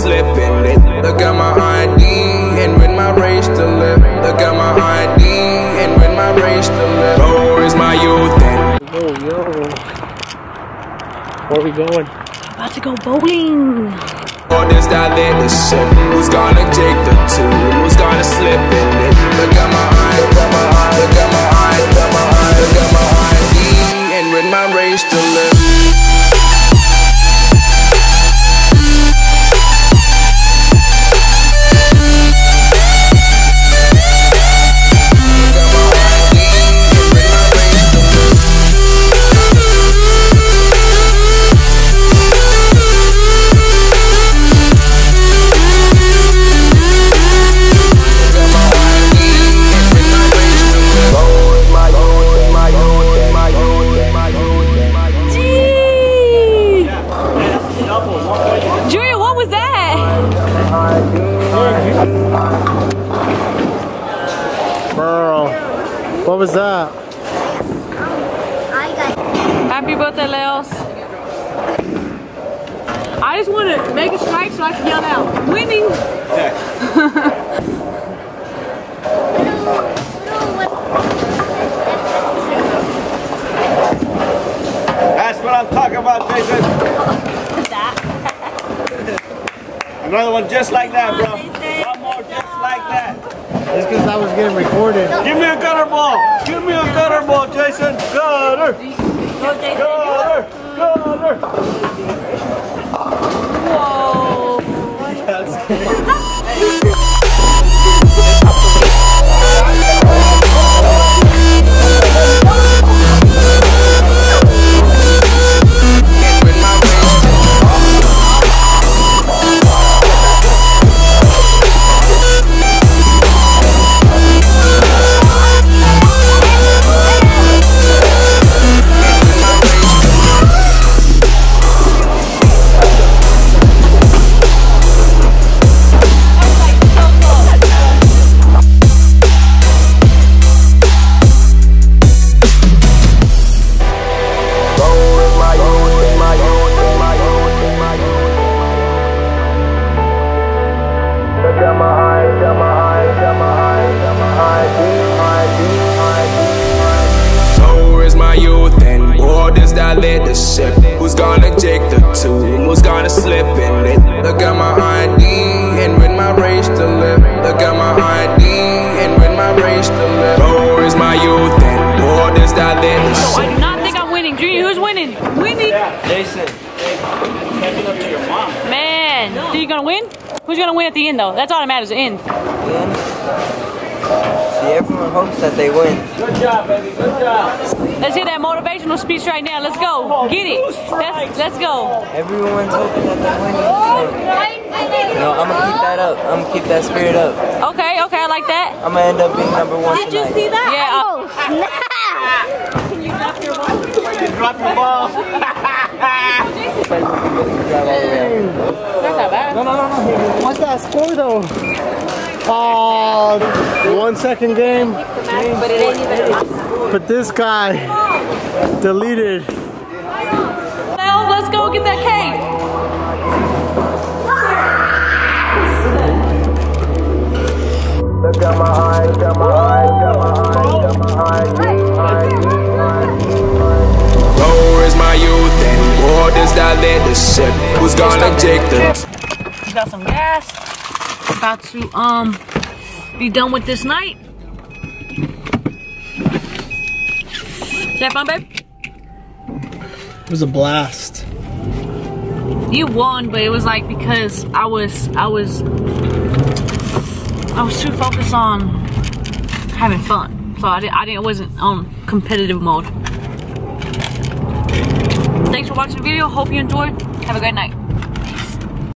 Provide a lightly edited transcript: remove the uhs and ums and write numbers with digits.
slipping. Look at my ID and when my race to live. Look at my ID and when my race to live. Oh, it's my youth then. Oh, yo. Where are we going? About to go bowling. Or this dilatorship. Who's gonna take the two? Who's gonna slip in it? Look at my ID, look at my ID, look at my ID, look at my ID, and when my race to live. What was that? Happy birthday, Leos. I just want to make a strike so I can yell out, winning! Yeah. That's what I'm talking about, Jason. Another one just like that, bro. One more just like that. Just because I was getting recorded. Give me a gutter ball. Give me a gutter ball, Jason. Gutter. Gutter. Gutter. Whoa. That's good. Leadership. Who's gonna take the two? Who's gonna slip in it? Look at my ID and win my race to live. Look at my ID and win my race to live. Oh, it's my youth and boy, this that leadership. So I do not think I'm winning. Junior, who's winning? Winning? Yeah, Jason. Man, no. So you gonna win? Who's gonna win at the end though? That's all that matters, the end. See, everyone hopes that they win. Good job, baby, good job. Let's hear that motivational speech right now. Let's go. Get it. Let's go. Everyone's hoping that they're winning. No, I'm going to keep that up. I'm going to keep that spirit up. Okay, okay. I like that. I'm going to end up being #1 tonight. Did you see that? Yeah. Oh, snap. Can you drop your ball? You drop the ball. It's not that bad. No, no, no, no. What's that score, though? Oh, 1 second game. But it ain't even. But this guy deleted. Now let's go get that cake. Look at my eyes, got my eyes, got my eyes, got my eyes. Oh, it's my youth and war does that leadership. Who's gonna take the? We got some gas. About to be done with this night. Is that fun, babe? It was a blast. You won, but it was like because I was too focused on having fun, so I wasn't on competitive mode. Thanks for watching the video. Hope you enjoyed. Have a great night.